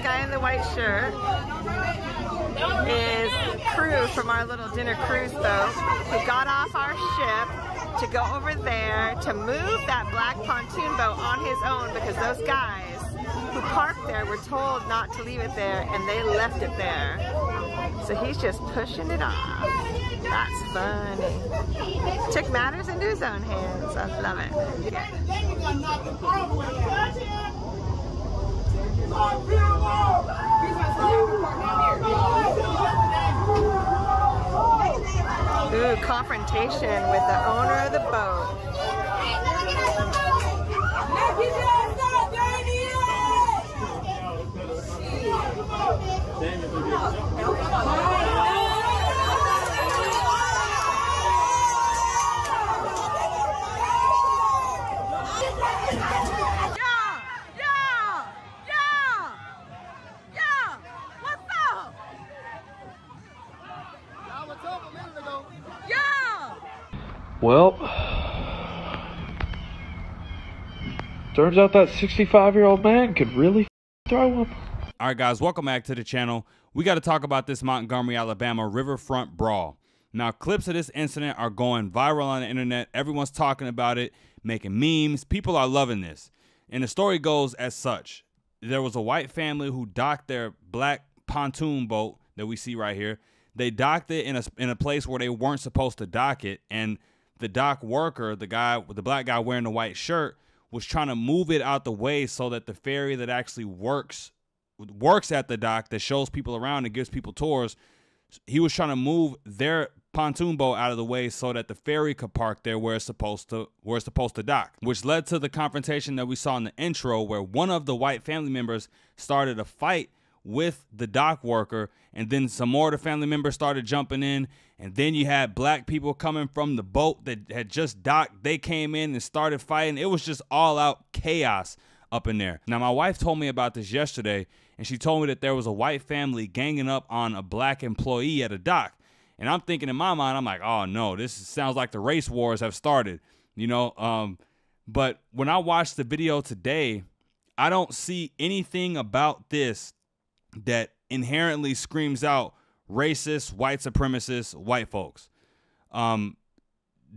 that guy in the white shirt is crew from our little dinner cruise boat who got off our ship to go over there to move that black pontoon boat on his own because those guys who parked there were told not to leave it there and they left it there. So he's just pushing it off. That's funny. Took matters into his own hands. I love it. Yeah. Ooh, confrontation with the owner of the boat. Well, turns out that 65-year-old man could really throw him. All right, guys, welcome back to the channel. We got to talk about this Montgomery, Alabama riverfront brawl. Now, clips of this incident are going viral on the internet. Everyone's talking about it, making memes. People are loving this. And the story goes as such. There was a white family who docked their black pontoon boat that we see right here. They docked it in a place where they weren't supposed to dock it, and the dock worker, the guy, the black guy wearing the white shirt, was trying to move it out the way so that the ferry that actually works at the dock, that shows people around and gives people tours, he was trying to move their pontoon boat out of the way so that the ferry could park there where it's supposed to dock, which led to the confrontation that we saw in the intro, where one of the white family members started a fight with the dock worker, and then some more of the family members started jumping in, and then you had black people coming from the boat that had just docked. They came in and started fighting. It was just all out chaos up in there. Now, my wife told me about this yesterday, and she told me that there was a white family ganging up on a black employee at a dock, and I'm thinking in my mind, I'm like, oh no, this sounds like the race wars have started, you know. But when I watched the video today, I don't see anything about this that inherently screams out racist, white supremacists, white folks.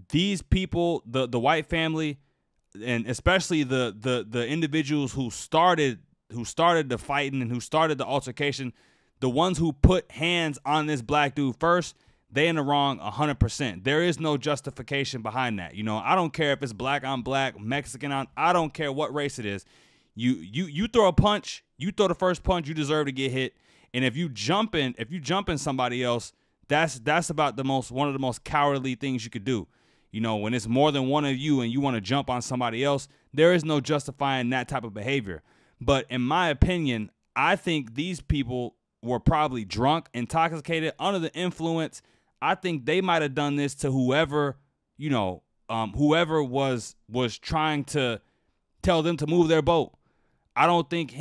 These people, the white family, and especially the individuals who started the fighting and who started the altercation, the ones who put hands on this black dude first, they in the wrong 100%. There is no justification behind that. You know, I don't care if it's black on black, Mexican on, I don't care what race it is. You throw a punch, you throw the first punch, you deserve to get hit. And if you jump in somebody else, that's about one of the most cowardly things you could do. You know, when it's more than one of you and you want to jump on somebody else, there is no justifying that type of behavior. But in my opinion, I think these people were probably drunk, intoxicated, under the influence. I think they might have done this to whoever, you know, whoever was trying to tell them to move their boat. I don't think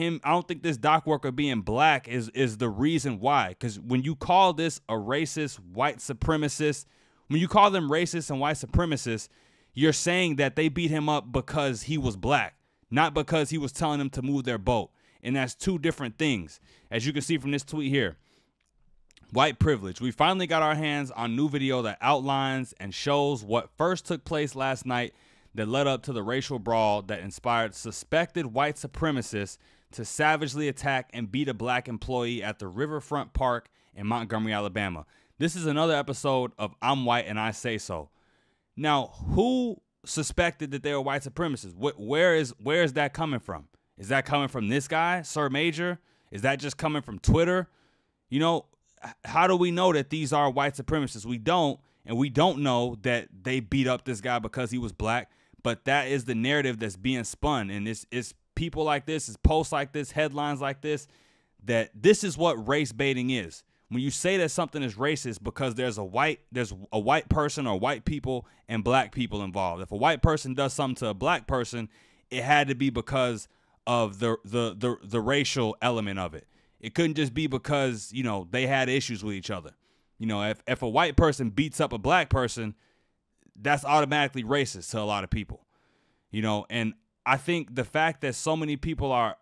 this dock worker being black is the reason why. Because when you call this a racist, white supremacist, when you call them racist and white supremacists, you're saying that they beat him up because he was black, not because he was telling them to move their boat. And that's two different things. As you can see from this tweet here, white privilege. We finally got our hands on a new video that outlines and shows what first took place last night that led up to the racial brawl that inspired suspected white supremacists to savagely attack and beat a black employee at the Riverfront Park in Montgomery, Alabama. This is another episode of I'm White and I Say So. Now, who suspected that they were white supremacists? Where is that coming from? Is that coming from this guy, Sir Major? Is that just coming from Twitter? You know, how do we know that these are white supremacists? We don't, and we don't know that they beat up this guy because he was black. But that is the narrative that's being spun. And it's people like this, it's posts like this, headlines like this, that this is what race baiting is. When you say that something is racist because there's a white person or white people and black people involved. If a white person does something to a black person, it had to be because of the racial element of it. It couldn't just be because, you know, they had issues with each other. You know, if a white person beats up a black person, that's automatically racist to a lot of people, you know. And I think the fact that so many people are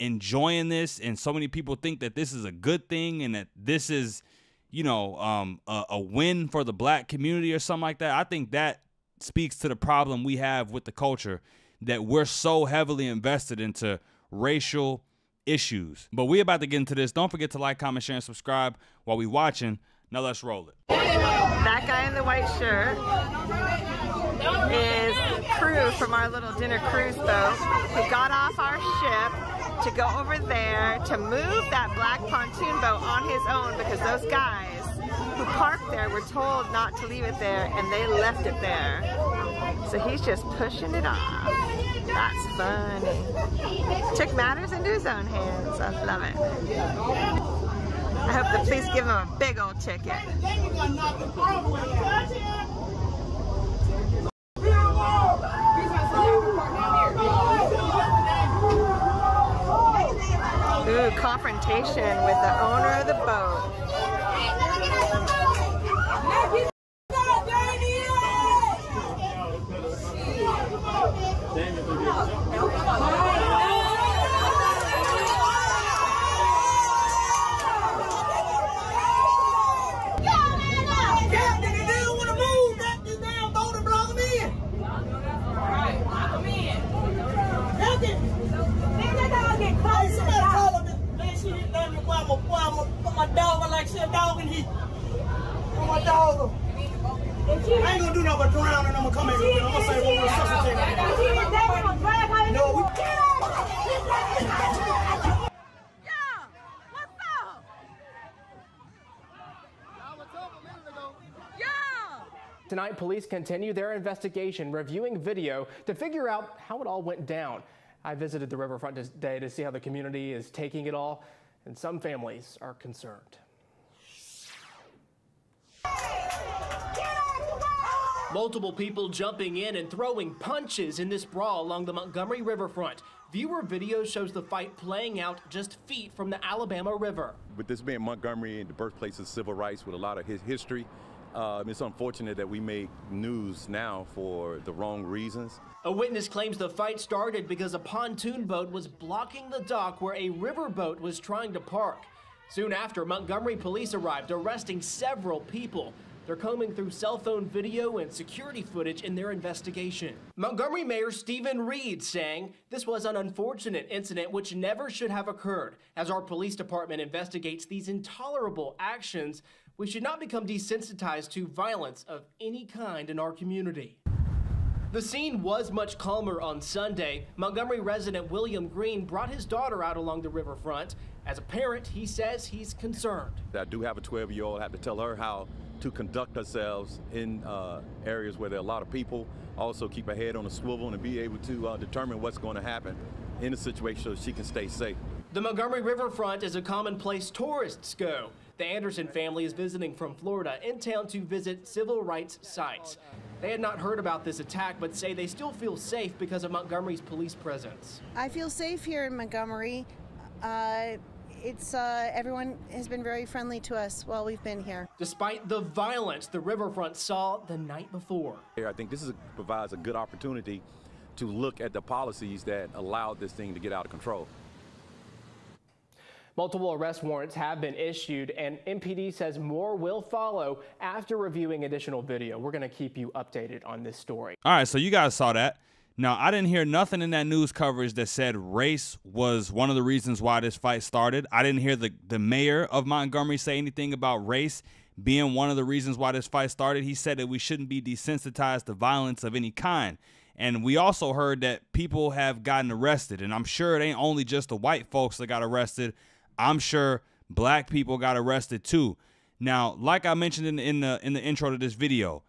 enjoying this, and so many people think that this is a good thing and that this is, you know, a win for the black community or something like that. I think that speaks to the problem we have with the culture, that we're so heavily invested into racial issues. But we're about to get into this. Don't forget to like, comment, share, and subscribe while we watching. Now let's roll it. That guy in the white shirt is crew from our little dinner cruise boat who got off our ship to go over there to move that black pontoon boat on his own, because those guys who parked there were told not to leave it there, and they left it there. So he's just pushing it off. That's funny. Took matters into his own hands. I love it. I hope the police give him a big old ticket. Ooh, confrontation with the owner of the boat. I ain't gonna do nothing but drown, and I'm gonna come in here, and I'm gonna say one more substitute. No, we can't. Yo, what's up? Y'all was up a minute ago. Yo! Tonight, police continue their investigation, reviewing video to figure out how it all went down. I visited the riverfront today to see how the community is taking it all, and some families are concerned. Multiple people jumping in and throwing punches in this brawl along the Montgomery Riverfront. Viewer video shows the fight playing out just feet from the Alabama River. With this being Montgomery and the birthplace of civil rights with a lot of his history, it's unfortunate that we make news now for the wrong reasons. A witness claims the fight started because a pontoon boat was blocking the dock where a riverboat was trying to park. Soon after, Montgomery police arrived, arresting several people. They're combing through cell phone video and security footage in their investigation. Montgomery Mayor Stephen Reed saying this was an unfortunate incident which never should have occurred. As our police department investigates these intolerable actions, we should not become desensitized to violence of any kind in our community. The scene was much calmer on Sunday. Montgomery resident William Green brought his daughter out along the riverfront. As a parent, he says he's concerned. I do have a 12-year-old. I have to tell her how to conduct ourselves in areas where there are a lot of people. Also keep her head on a swivel and be able to determine what's going to happen in a situation so she can stay safe. The Montgomery Riverfront is a common place tourists go. The Anderson family is visiting from Florida in town to visit civil rights sites. They had not heard about this attack, but say they still feel safe because of Montgomery's police presence. I feel safe here in Montgomery. Everyone has been very friendly to us while we've been here. Despite the violence the riverfront saw the night before. I think this provides a good opportunity to look at the policies that allowed this thing to get out of control. Multiple arrest warrants have been issued, and MPD says more will follow after reviewing additional video. We're going to keep you updated on this story. All right, so you guys saw that. Now, I didn't hear nothing in that news coverage that said race was one of the reasons why this fight started. I didn't hear the mayor of Montgomery say anything about race being one of the reasons why this fight started. He said that we shouldn't be desensitized to violence of any kind. And we also heard that people have gotten arrested. And I'm sure it ain't only just the white folks that got arrested. I'm sure black people got arrested too. Now, like I mentioned in the intro to this video,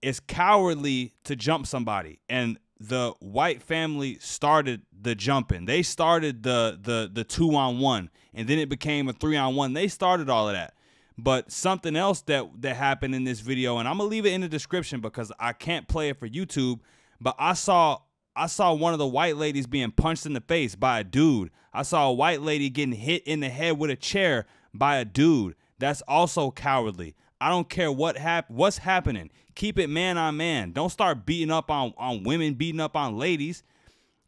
it's cowardly to jump somebody, and the white family started the jumping. They started the 2-on-1, and then it became a 3-on-1. They started all of that. But something else that happened in this video, and I'm gonna leave it in the description because I can't play it for YouTube, but I saw one of the white ladies being punched in the face by a dude. I saw a white lady getting hit in the head with a chair by a dude. That's also cowardly. I don't care what's happening. Keep it man on man. Don't start beating up on women, beating up on ladies.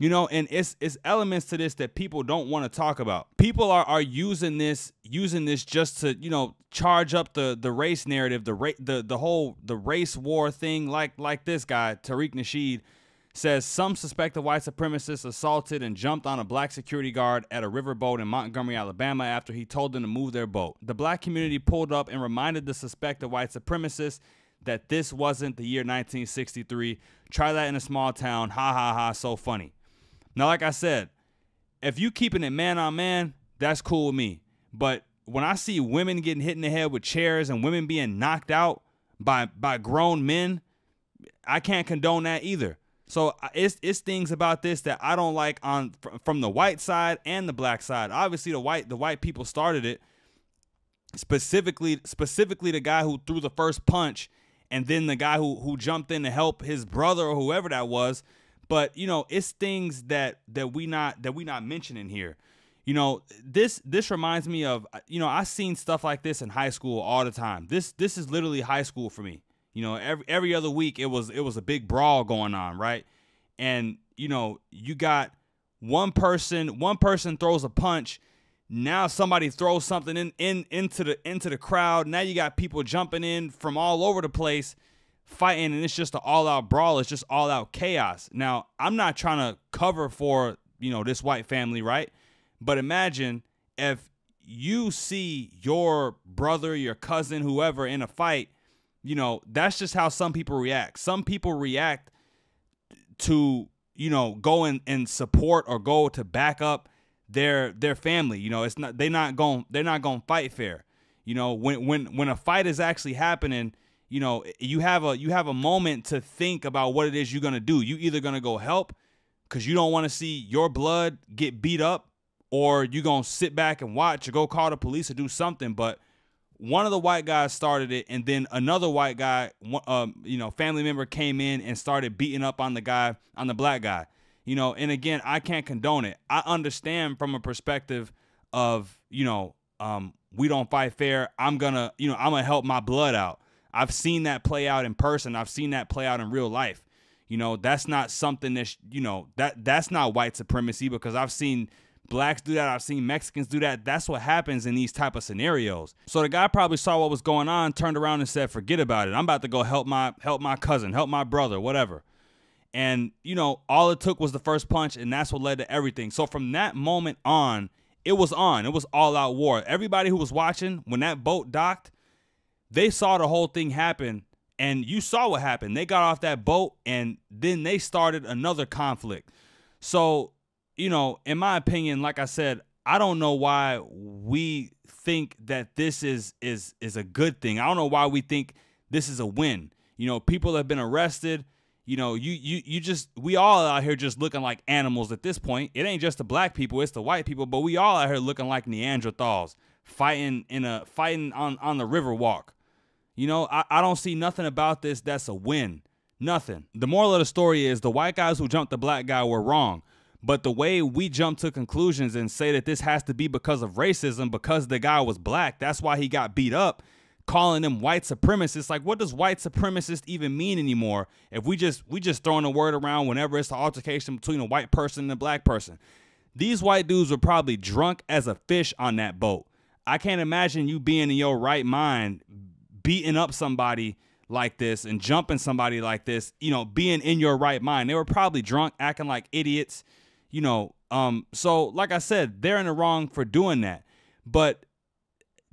You know, and it's elements to this that people don't want to talk about. People are using this just to, you know, charge up the race narrative, the whole race war thing. Like this guy, Tariq Nasheed, says some suspected white supremacists assaulted and jumped on a black security guard at a riverboat in Montgomery, Alabama, after he told them to move their boat. The black community pulled up and reminded the suspected white supremacists that this wasn't the year 1963. Try that in a small town. Ha ha ha. So funny. Now, like I said, if you keeping it man on man, that's cool with me. But when I see women getting hit in the head with chairs and women being knocked out by grown men, I can't condone that either. So it's things about this that I don't like from the white side and the black side. Obviously, the white people started it, specifically the guy who threw the first punch, and then the guy who jumped in to help his brother or whoever that was. But, you know, it's things that we not mentioning here. You know, this reminds me of, you know, I seen stuff like this in high school all the time. This is literally high school for me. You know, every other week it was a big brawl going on, right? And, you know, you got one person throws a punch. Now somebody throws something into the crowd. Now you got people jumping in from all over the place, fighting, and it's just an all-out brawl. It's just all-out chaos. Now, I'm not trying to cover for, you know, this white family, right? But imagine if you see your brother, your cousin, whoever in a fight. You know, that's just how some people react. Some people react to, you know, go and support or go to back up their family. You know, it's not they're not going to fight fair. You know, when a fight is actually happening, you know, you have a moment to think about what it is you're going to do. You either going to go help because you don't want to see your blood get beat up, or you're going to sit back and watch or go call the police or do something. But one of the white guys started it, and then another white guy, you know, family member came in and started beating up on the guy, on the black guy. You know, and again, I can't condone it. I understand from a perspective of, you know, we don't fight fair. I'm going to help my blood out. I've seen that play out in person. I've seen that play out in real life. You know, that's not something that, you know, that's not white supremacy, because I've seen blacks do that. I've seen Mexicans do that. That's what happens in these type of scenarios. So the guy probably saw what was going on, turned around and said, forget about it. I'm about to go help my cousin, help my brother, whatever. And, you know, all it took was the first punch, and that's what led to everything. So from that moment on, it was all out war. Everybody who was watching, when that boat docked, they saw the whole thing happen, and you saw what happened. They got off that boat, and then they started another conflict. So, you know, in my opinion, like I said, I don't know why we think that this is a good thing. I don't know why we think this is a win. You know, people have been arrested. You know, you just, we all out here just looking like animals at this point. It ain't just the black people, it's the white people, but we all out here looking like Neanderthals fighting on the Riverwalk. You know, I don't see nothing about this that's a win. Nothing. The moral of the story is the white guys who jumped the black guy were wrong. But the way we jump to conclusions and say that this has to be because of racism, because the guy was black, that's why he got beat up, calling them white supremacists. Like, what does white supremacist even mean anymore? If we just throwing a word around whenever it's the altercation between a white person and a black person. These white dudes were probably drunk as a fish on that boat. I can't imagine you being in your right mind beating up somebody like this and jumping somebody like this, you know, being in your right mind. They were probably drunk, acting like idiots, you know. So like I said, they're in the wrong for doing that. But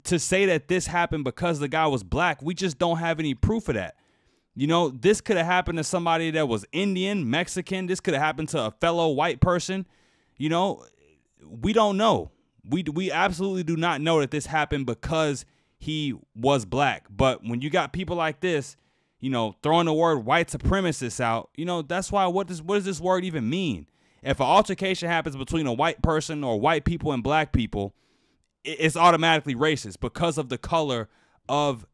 to say that this happened because the guy was black, we just don't have any proof of that. You know, this could have happened to somebody that was Indian, Mexican. This could have happened to a fellow white person. You know, we don't know. We absolutely do not know that this happened because he was black. But when you got people like this, you know, throwing the word white supremacist out, you know, that's why, what does this word even mean? If an altercation happens between a white person or white people and black people, it's automatically racist because of the color of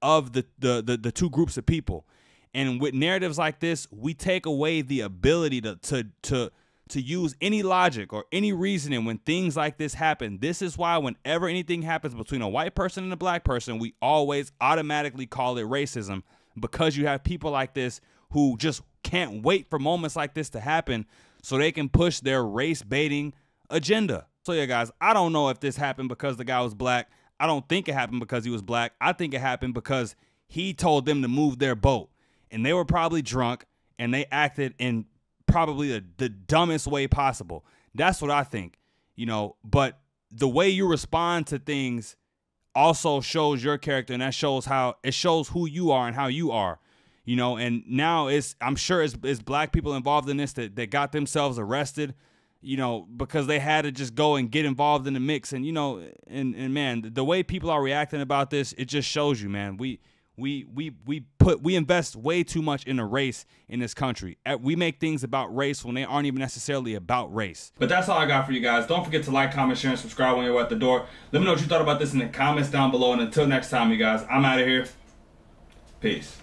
the two groups of people. And with narratives like this, we take away the ability to use any logic or any reasoning when things like this happen. This is why whenever anything happens between a white person and a black person, we always automatically call it racism, because you have people like this who just can't wait for moments like this to happen so they can push their race-baiting agenda. So yeah, guys, I don't know if this happened because the guy was black. I don't think it happened because he was black. I think it happened because he told them to move their boat, and they were probably drunk, and they acted in probably the dumbest way possible. That's what I think, you know, but the way you respond to things also shows your character, and that shows how it shows who you are and how you are, you know. And now it's, I'm sure it's black people involved in this that got themselves arrested, you know, because they had to just go and get involved in the mix. And, you know, and man, the way people are reacting about this, it just shows you, man, we invest way too much in a race in this country. We make things about race when they aren't even necessarily about race. But that's all I got for you guys. Don't forget to like, comment, share, and subscribe when you're at the door. Let me know what you thought about this in the comments down below. And until next time, you guys, I'm out of here. Peace.